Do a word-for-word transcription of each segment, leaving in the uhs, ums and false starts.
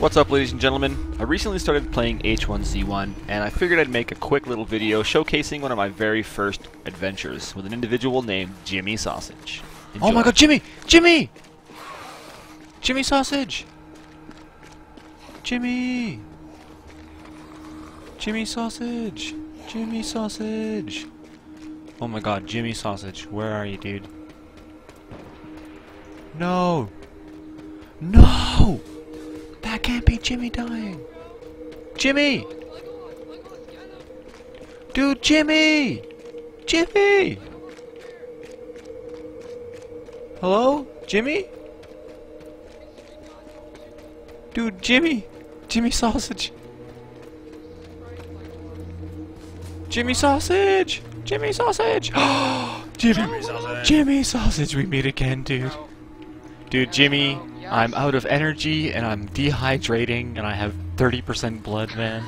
What's up, ladies and gentlemen? I recently started playing H one Z one, and I figured I'd make a quick little video showcasing one of my very first adventures with an individual named Jimmy Sausage. Enjoy. Oh my god, Jimmy! Jimmy! Jimmy Sausage! Jimmy! Jimmy Sausage! Jimmy Sausage! Oh my god, Jimmy Sausage, where are you, dude? No! No! That can't be Jimmy dying! Jimmy! Dude, Jimmy! Jimmy! Hello? Jimmy? Dude, Jimmy! Jimmy Sausage! Jimmy Sausage! Jimmy Sausage! Jimmy Sausage! Jimmy Sausage, we meet again, dude. Dude, Jimmy, I'm out of energy and I'm dehydrating and I have thirty percent blood, man.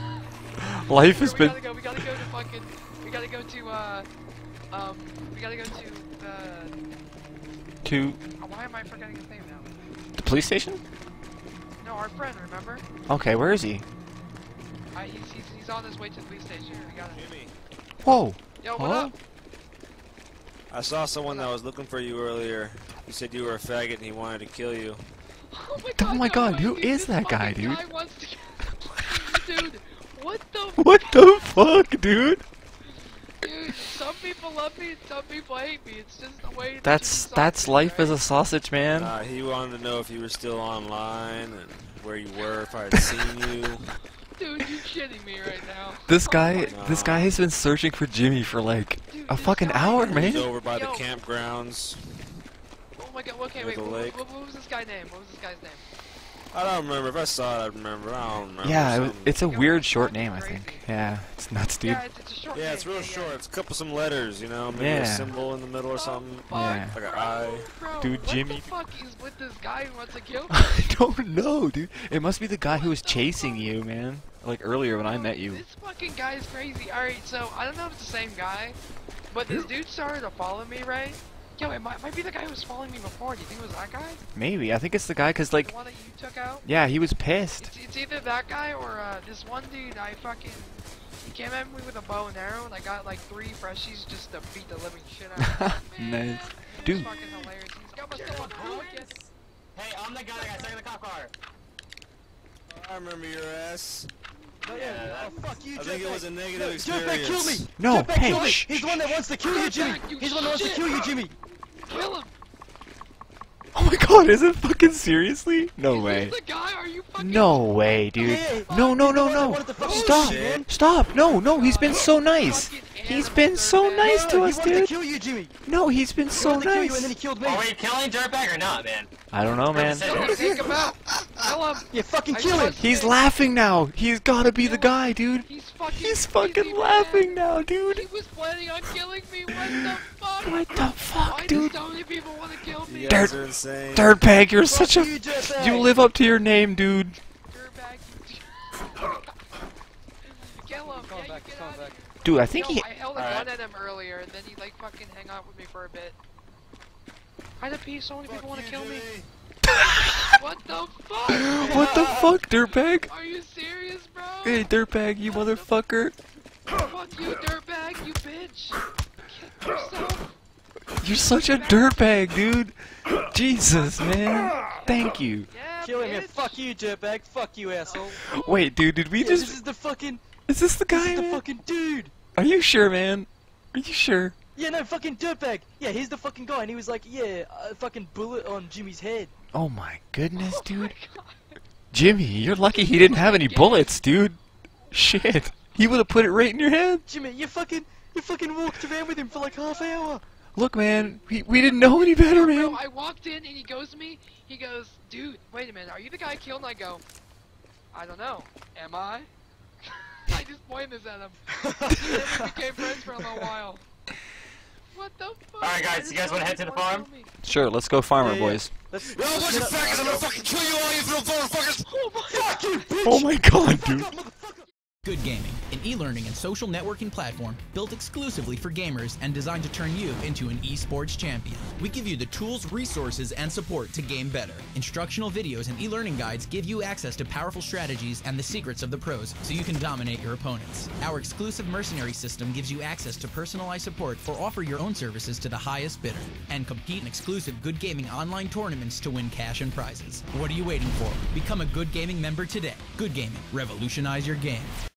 Life has been. We gotta go. We gotta go to fucking. We gotta go to. Uh, um. We gotta go to the. To. Why am I forgetting his name now? The police station? No, our friend. Remember? Okay, where is he? I, he's, he's he's on his way to the police station. We gotta. Jimmy. Whoa. Yo, what up? I saw someone that was looking for you earlier. He said you were a faggot and he wanted to kill you. Oh my god, oh my god, no, who dude, is that guy, dude? Guy wants to kill dude, what the What fuck? the fuck, dude? Dude, some people love me and some people hate me. It's just the way That's that that's me, life right? as a sausage, man. Uh, he wanted to know if you were still online and where you were, if I had seen you. Dude, you're shitting me right now. This guy, oh this guy has been searching for Jimmy for like dude, a fucking hour, man. He's over by Yo. the campgrounds. Oh my god, okay, wait, what, what, what was this guy's name? What was this guy's name? I don't remember. If I saw it, I'd remember. I don't remember. Yeah, something. it's a yeah, weird short name, crazy. I think. Yeah, it's nuts, dude. Yeah, it's, it's a short Yeah, name, it's real yeah. short. It's a couple some letters, you know? Maybe yeah. a symbol in the middle or something. Oh, yeah. Like an I. Bro, dude, Jimmy. What the fuck is with this guy who wants to kill me? I don't know, dude. It must be the guy what who was chasing fuck? you, man. Like earlier when Bro, I met you. This fucking guy is crazy. Alright, so I don't know if it's the same guy, but this dude started to follow me, right? Yo, it might, might be the guy who was following me before. Do you think it was that guy? Maybe. I think it's the guy because, like... The one that you took out? Yeah, he was pissed. It's, it's either that guy or uh, this one dude I fucking... He came at me with a bow and arrow and I got, like, three freshies just to beat the living shit out of him. Nice. Dude. He's fucking hilarious. He's got sure. someone cool. Yes. Hey, I'm the guy that got stuck in the cop car. I remember your ass. No, yeah, yeah, oh, fuck you, I Jetpack. think it was a negative no, experience. Jetpack, kill me! No, Jetpack, hey, kill me. He's the one that wants to kill Jetpack, you, Jimmy! You He's the one that wants to kill you, Jimmy! Kill him! Oh my god, is it fucking seriously? No is way. This the guy? Are you fucking no way, dude. No, no, no, no. Stop. Shit. Stop. No, no, he's been so nice. He's been so nice to us, dude. No, he's been so nice. Are we killing Dirtbag or not, man? I don't know, man. You fucking kill him. He's laughing now. He's gotta be the guy, dude. He's fucking laughing now, dude. He was planning on killing me. What the fuck? What the fuck, dude? So many people want to kill me. Dirtbag, you're such a... You live up to your name, dude. Dirtbag. Dude, I think he... I held a gun at him earlier, and then he, like, fucking hang out with me for a bit. Why the pee? So many people want to kill me. What the fuck? What the fuck, Dirtbag? Are you serious, bro? Hey, Dirtbag, you motherfucker. Fuck you, Dirtbag, you bitch. Get yourself. You're such a dirtbag, dude. Jesus, man. Thank you. Yeah, Kill him. Fuck you, dirtbag. Fuck you, asshole. Wait, dude, did we yeah, just... This is the fucking... Is this the guy, This is man? the fucking dude. Are you sure, man? Are you sure? Yeah, no, fucking dirtbag. Yeah, he's the fucking guy, and he was like, yeah, a fucking bullet on Jimmy's head. Oh my goodness, dude. Oh my Jimmy, you're lucky he didn't have any bullets, dude. Shit. He would have put it right in your head. Jimmy, you fucking... You fucking walked around with him for like half an hour. Look, man, we, we didn't know any better, man. Bro, I walked in and he goes to me, he goes, dude, wait a minute, are you the guy I killed? And I go, I don't know, am I? I just pointed this at him. We became friends for a little while. What the fuck? Alright, guys, you guys want to head to the farm? Sure, let's go farmer, yeah, yeah. boys. Let's, no, let's bunch of faggots, I'm gonna fucking kill you all, you little motherfuckers! Oh my, fuck you, bitch! Oh my god, dude. Good Gaming, an e-learning and social networking platform built exclusively for gamers and designed to turn you into an esports champion. We give you the tools, resources, and support to game better. Instructional videos and e-learning guides give you access to powerful strategies and the secrets of the pros so you can dominate your opponents. Our exclusive mercenary system gives you access to personalized support or offer your own services to the highest bidder. And compete in exclusive Good Gaming online tournaments to win cash and prizes. What are you waiting for? Become a Good Gaming member today. Good Gaming, revolutionize your game.